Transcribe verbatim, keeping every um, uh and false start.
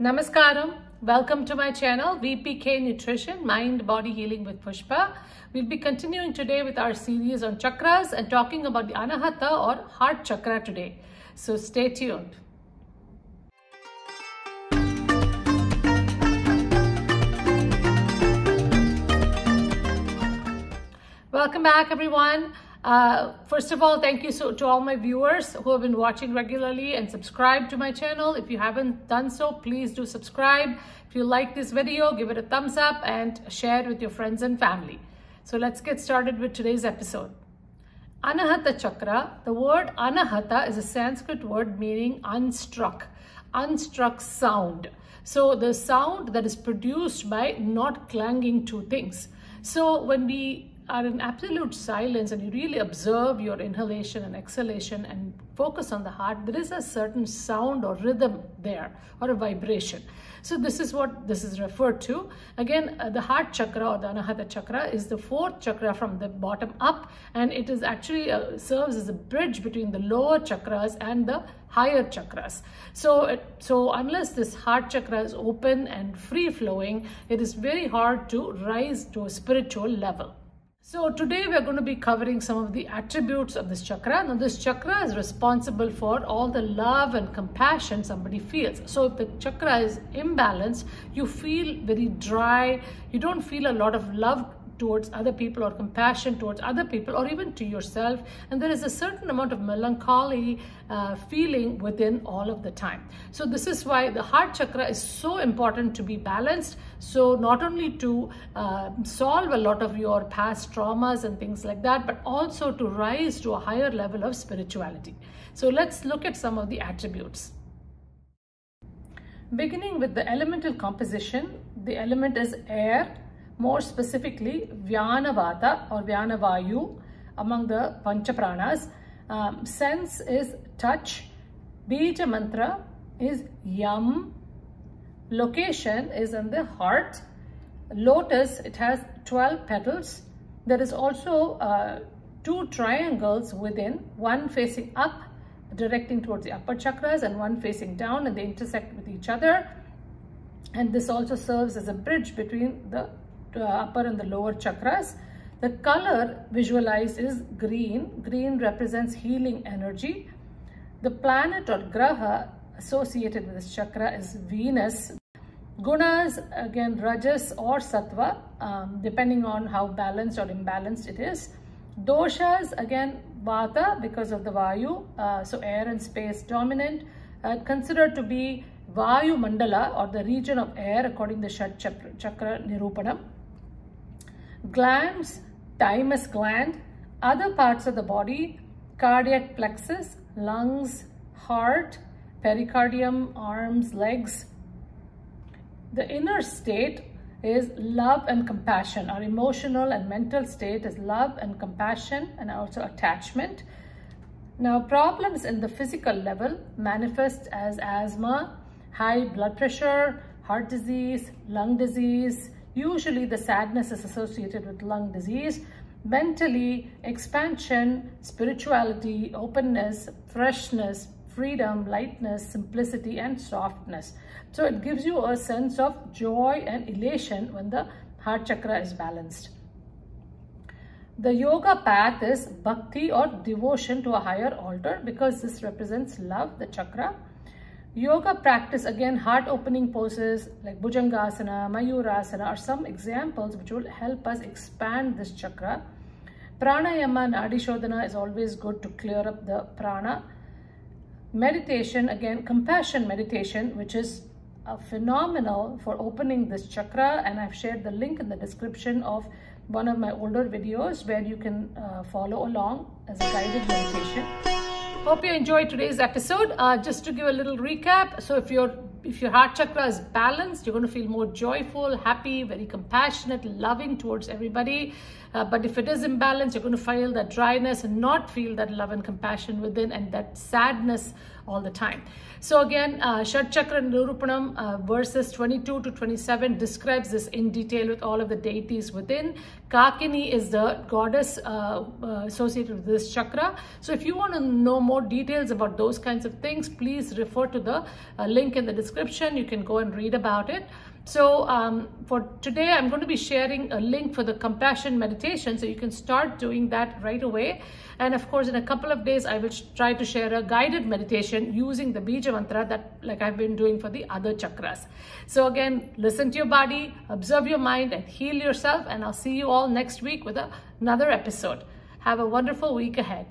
Namaskaram. Welcome to my channel V P K Nutrition, Mind Body Healing with Pushpa. We'll be continuing today with our series on chakras and talking about the Anahata or heart chakra today. So stay tuned. Welcome back everyone. Uh, first of all, thank you so, to all my viewers who have been watching regularly and subscribe to my channel. If you haven't done so, please do subscribe. If you like this video, give it a thumbs up and share it with your friends and family. So let's get started with today's episode. Anahata Chakra. The word Anahata is a Sanskrit word meaning unstruck, unstruck sound. So the sound that is produced by not clanging to things. So when we are in absolute silence and you really observe your inhalation and exhalation and focus on the heart, there is a certain sound or rhythm there or a vibration. So this is what this is referred to. Again, uh, the heart chakra or the Anahata Chakra is the fourth chakra from the bottom up, and it is actually uh, serves as a bridge between the lower chakras and the higher chakras. So, it, so unless this heart chakra is open and free flowing, it is very hard to rise to a spiritual level. So today we are going to be covering some of the attributes of this chakra. Now this chakra is responsible for all the love and compassion somebody feels. So if the chakra is imbalanced, you feel very dry. You don't feel a lot of love towards other people or compassion towards other people or even to yourself. And there is a certain amount of melancholy uh, feeling within all of the time. So this is why the heart chakra is so important to be balanced. So not only to uh, solve a lot of your past traumas and things like that, but also to rise to a higher level of spirituality. So let's look at some of the attributes. Beginning with the elemental composition, the element is air, more specifically Vyanavata or Vyanavayu among the Panchapranas. Um, sense is touch, Bija mantra is yam, location is in the heart. Lotus, it has twelve petals. There is also uh, two triangles within, one facing up, directing towards the upper chakras, and one facing down, and they intersect with each other. And this also serves as a bridge between the upper and the lower chakras. The color visualized is green. Green represents healing energy. The planet or graha associated with this chakra is Venus. Gunas, again rajas or sattva, um, depending on how balanced or imbalanced it is. Doshas, again vata because of the vayu, uh, so air and space dominant, uh, considered to be vayu mandala or the region of air according to the Shat Chakra Nirupanam. Glands, thymus gland, other parts of the body, cardiac plexus, lungs, heart, pericardium, arms, legs. The inner state is love and compassion. Our emotional and mental state is love and compassion and also attachment. Now, problems in the physical level manifest as asthma, high blood pressure, heart disease, lung disease. Usually the sadness is associated with lung disease. Mentally, expansion, spirituality, openness, freshness, freedom, lightness, simplicity, and softness. So it gives you a sense of joy and elation when the heart chakra is balanced. The yoga path is bhakti or devotion to a higher altar because this represents love, the chakra. Yoga practice, again, heart opening poses like Bhujangasana, Mayurasana are some examples which will help us expand this chakra. Pranayama, Nadi Shodhana is always good to clear up the prana. Meditation, again, compassion meditation, which is a phenomenal for opening this chakra, and I've shared the link in the description of one of my older videos where you can uh, follow along as a guided meditation. Hope you enjoyed today's episode. Uh, just to give a little recap, so if your if your heart chakra is balanced, you're going to feel more joyful, happy, very compassionate, loving towards everybody. Uh, but if it is imbalanced, you're going to feel that dryness and not feel that love and compassion within, and that sadness all the time. So again, uh, Shat Chakra Nirupanam uh, verses twenty-two to twenty-seven describes this in detail with all of the deities within. Kakini is the goddess uh, uh, associated with this chakra. So if you want to know more details about those kinds of things, please refer to the uh, link in the description. You can go and read about it. So um, for today, I'm going to be sharing a link for the compassion meditation, so you can start doing that right away. And of course, in a couple of days, I will try to share a guided meditation using the Bija mantra that like I've been doing for the other chakras. So again, listen to your body, observe your mind, and heal yourself. And I'll see you all next week with a, another episode. Have a wonderful week ahead.